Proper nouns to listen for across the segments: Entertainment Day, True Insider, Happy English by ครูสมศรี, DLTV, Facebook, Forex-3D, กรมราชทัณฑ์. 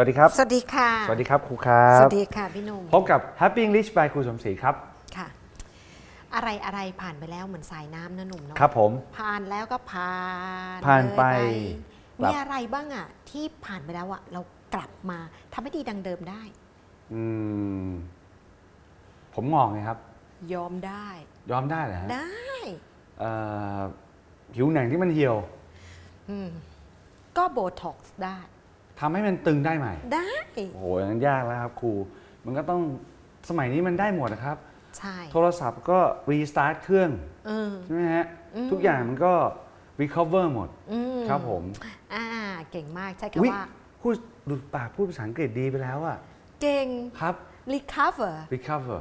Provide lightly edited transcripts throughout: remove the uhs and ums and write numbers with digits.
สวัสดีครับสวัสดีค่ะสวัสดีครับครูครับสวัสดีค่ะพี่หนุ่มพบกับ Happy English by ครูสมศรีครับค่ะอะไรผ่านไปแล้วเหมือนสายน้ำนะหนุ่มเนาะครับผมผ่านแล้วก็ผ่านไปมีอะไรบ้างอ่ะที่ผ่านไปแล้วอ่ะเรากลับมาทำให้ดีดังเดิมได้ผมงงไงครับยอมได้เหรอฮะได้ผิวหนังที่มันเหี่ยวก็โบท็อกซ์ได้ทำให้มันตึงได้ไหมได้โอ้โหอย่างนั้นยากแล้วครับครูมันก็ต้องสมัยนี้มันได้หมดนะครับใช่โทรศัพท์ก็รีสตาร์ทเครื่องใช่ไหมฮะทุกอย่างมันก็รีคอเวอร์หมดครับผมเก่งมากใช่ครับว่าพูดดูปากพูดภาษาอังกฤษดีไปแล้วอะเก่งครับ recover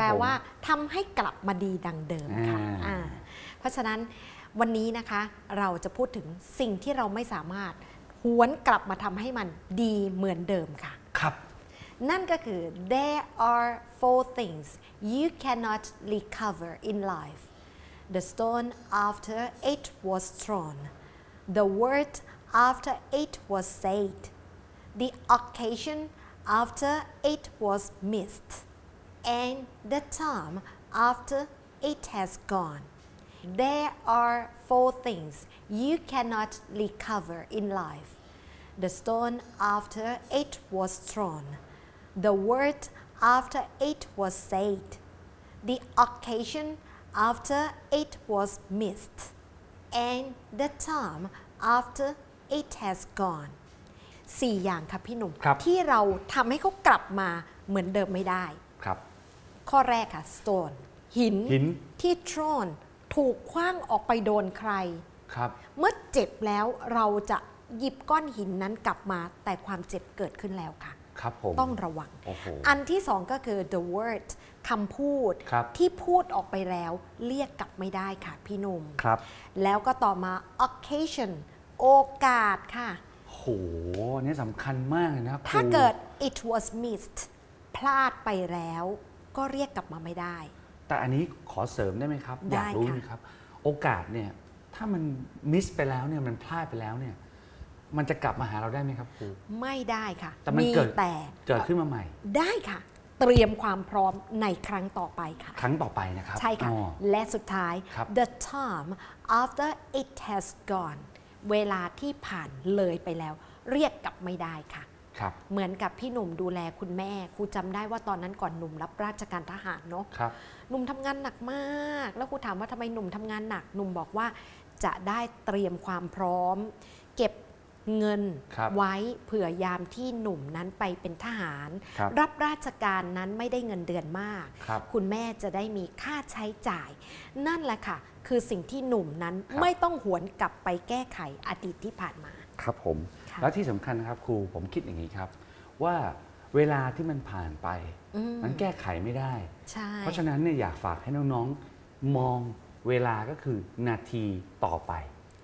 แปลว่าทำให้กลับมาดีดังเดิมค่ะเพราะฉะนั้นวันนี้นะคะเราจะพูดถึงสิ่งที่เราไม่สามารถหวนกลับมาทำให้มันดีเหมือนเดิมค่ะครับนั่นก็คือ there are 4 things you cannot recover in life the stone after it was thrown the word after it was said the occasion after it was missed and the time after it has gone There are 4 things you cannot recover in life. The stone after it was thrown. The word after it was said. The occasion after it was missed. And the time after it has gone. 4 อย่างครับพี่หนุ่มที่เราทำให้เขากลับมาเหมือนเดิมไม่ได้ครับข้อแรกค่ะ stone หินที่ thrownถูกขว้างออกไปโดนใครครับเมื่อเจ็บแล้วเราจะหยิบก้อนหินนั้นกลับมาแต่ความเจ็บเกิดขึ้นแล้วค่ะครับผมต้องระวังอันที่ 2ก็คือ the word คำพูดที่พูดออกไปแล้วเรียกกลับไม่ได้ค่ะพี่หนุ่มครับแล้วก็ต่อมา occasion โอกาสค่ะโหนี่สำคัญมากเลยนะถ้าเกิด it was missed พลาดไปแล้วก็เรียกกลับมาไม่ได้แต่อันนี้ขอเสริมได้ไหมครับอยากรู้นะครับโอกาสเนี่ยถ้ามันมิสไปแล้วเนี่ยมันพลาดไปแล้วเนี่ยมันจะกลับมาหาเราได้ไหมครับครูไม่ได้ค่ะแต่มันเกิดขึ้นมาใหม่ได้ค่ะเตรียมความพร้อมในครั้งต่อไปค่ะครั้งต่อไปนะครับใช่ค่ะและสุดท้าย the time after it has gone เวลาที่ผ่านเลยไปแล้วเรียกกลับไม่ได้ค่ะเหมือนกับพี่หนุ่มดูแลคุณแม่ครูจำได้ว่าตอนนั้นก่อนหนุ่มรับราชการทหารเนาะหนุ่มทำงานหนักมากแล้วครูถามว่าทำไมหนุ่มทำงานหนักหนุ่มบอกว่าจะได้เตรียมความพร้อมเก็บเงินไว้เผื่อยามที่หนุ่มนั้นไปเป็นทหาร รับราชการนั้นไม่ได้เงินเดือนมาก คุณแม่จะได้มีค่าใช้จ่ายนั่นแหละค่ะคือสิ่งที่หนุ่มนั้นไม่ต้องหวนกลับไปแก้ไขอดีตที่ผ่านมาครับผมแล้วที่สำคัญครับครูผมคิดอย่างนี้ครับว่าเวลาที่มันผ่านไปมันแก้ไขไม่ได้เพราะฉะนั้นเนี่ยอยากฝากให้น้องๆมองเวลาก็คือนาทีต่อไป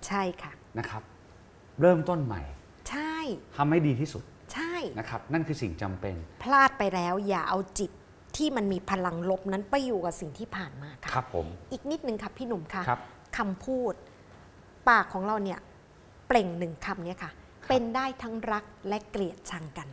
ใช่ค่ะนะครับเริ่มต้นใหม่ใช่ทำให้ดีที่สุดใช่นะครับนั่นคือสิ่งจำเป็นพลาดไปแล้วอย่าเอาจิตที่มันมีพลังลบนั้นไปอยู่กับสิ่งที่ผ่านมาครับผมอีกนิดนึงครับพี่หนุ่มค่ะคำพูดปากของเราเนี่ยเปล่งหนึ่งคำเนี่ยค่ะเป็นได้ทั้งรักและเกลียดชังกัน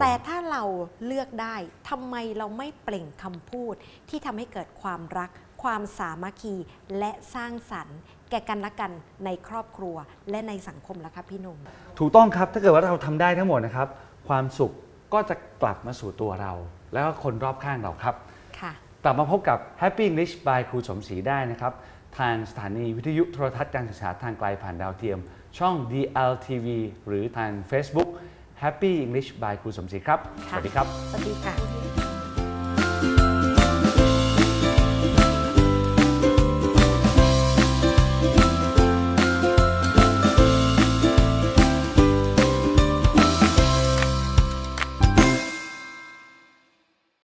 แต่ถ้าเราเลือกได้ทำไมเราไม่เปล่งคำพูดที่ทำให้เกิดความรักความสามัคคีและสร้างสรรค์แก่กันและกันในครอบครัวและในสังคมล่ะครับพี่หนุ่มถูกต้องครับถ้าเกิดว่าเราทำได้ทั้งหมดนะครับความสุขก็จะกลับมาสู่ตัวเราแล้วก็คนรอบข้างเราครับกลับมาพบกับ Happy English by ครูสมศรีได้นะครับทางสถานีวิทยุโทรทัศน์การศึกษาทางไกลผ่านดาวเทียมช่อง DLTV หรือทาง Facebook Happy English by ครูสมศรีครับสวัสดีครับสวัสดีค่ะ